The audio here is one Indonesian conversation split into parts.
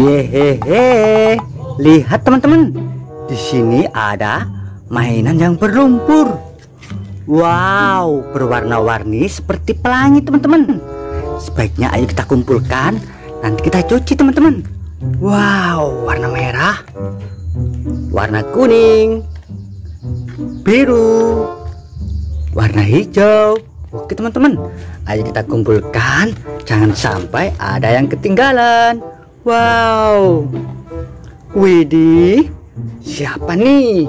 Yehehe, lihat teman-teman, di sini ada mainan yang berlumpur. Wow, berwarna-warni seperti pelangi teman-teman. Sebaiknya ayo kita kumpulkan, nanti kita cuci teman-teman. Wow, warna merah, warna kuning, biru, warna hijau. Oke teman-teman, ayo kita kumpulkan, jangan sampai ada yang ketinggalan. Wow, widih, siapa nih?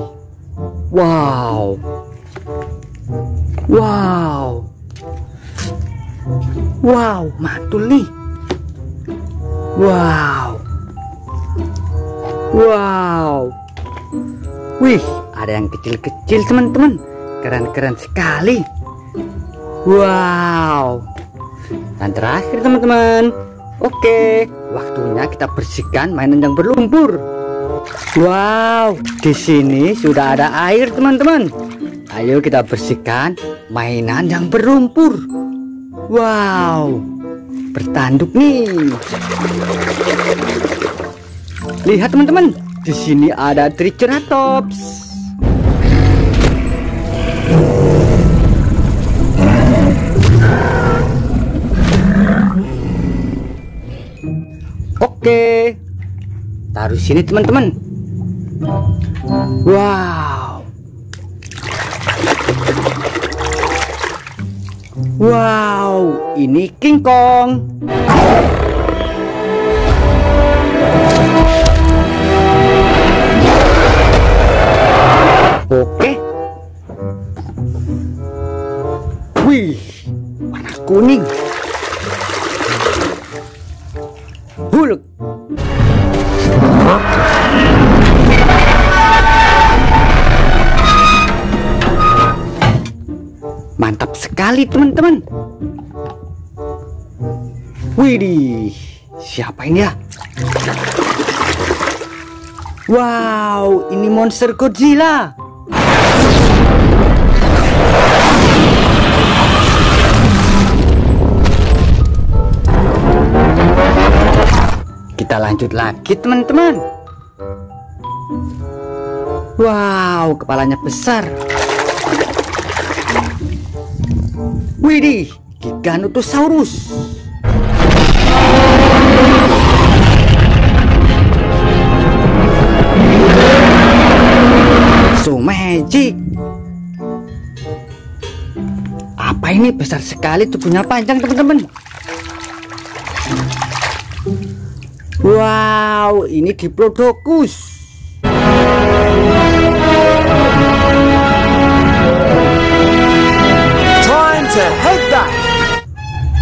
Wow, wow, wow, matul nih. Wow, wow, wih, ada yang kecil-kecil teman-teman, keren-keren sekali. Wow, dan terakhir teman-teman. Oke, waktunya kita bersihkan mainan yang berlumpur. Wow, di sini sudah ada air teman-teman. Ayo kita bersihkan mainan yang berlumpur. Wow, bertanduk nih. Lihat teman-teman, di sini ada Triceratops. Oke, taruh sini teman-teman. Wow, wow, ini King Kong. Oke, wih, warna kuning. Hulk. Mantap sekali teman-teman. Widih, siapa ini ya? Wow, ini monster Godzilla. Kita lanjut lagi teman-teman. Wow, kepalanya besar. Widih, Giganotosaurus. So magic. Apa ini, besar sekali, tubuhnya panjang teman-teman. Wow, ini Diplodocus.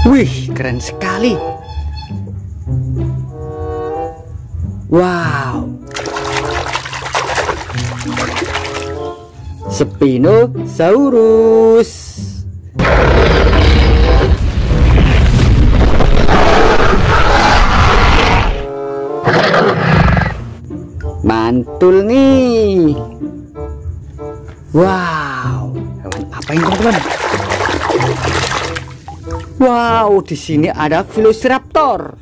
Wih, keren sekali. Wow, Spinosaurus. Mantul nih. Wow, hewan apa ini teman-teman? Wow, di sini ada Filosiraptor.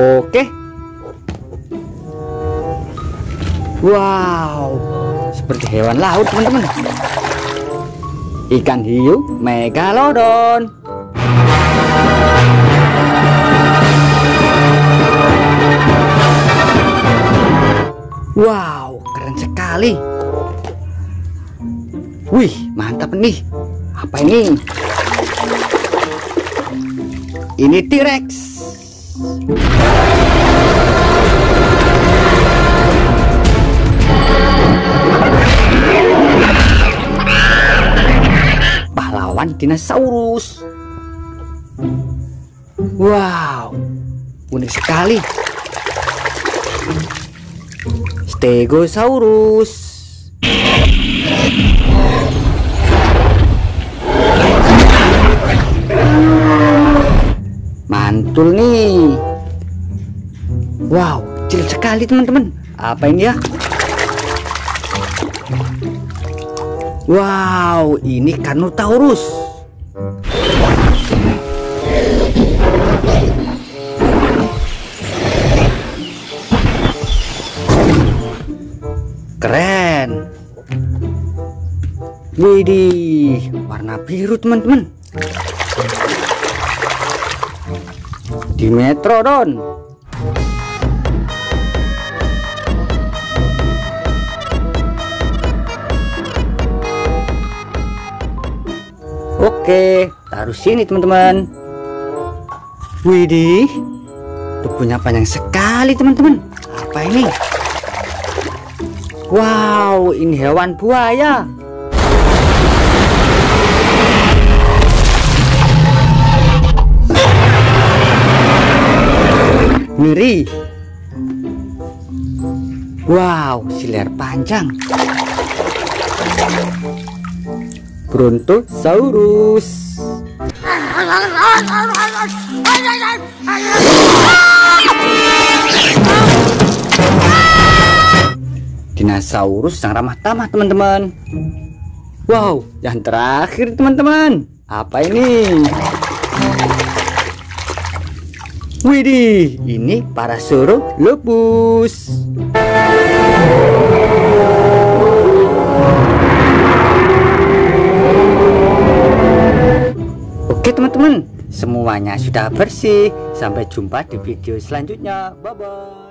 Oke. Wow, seperti hewan laut teman-teman. Ikan hiu Megalodon. Wow, keren sekali. Wih, mantap nih. Apa ini? Ini T-Rex. Pahlawan dinosaurus. Wow, unik sekali. Stegosaurus. Mantul nih. Wow, kecil sekali teman-teman. Apa ini ya? Wow, ini Carnotaurus. Keren. Widih, warna biru teman-teman. Dimetrodon. Oke, taruh sini teman-teman. Widih, tubuhnya panjang sekali teman-teman. Apa ini? Wow, ini hewan buaya. Ngeri. Wow, siler panjang. Brontosaurus. Dinosaurus yang ramah tamah teman-teman. Wow, yang terakhir teman-teman. Apa ini? Widih, ini Parasaurolophus. Oke teman-teman, semuanya sudah bersih. Sampai jumpa di video selanjutnya. Bye-bye.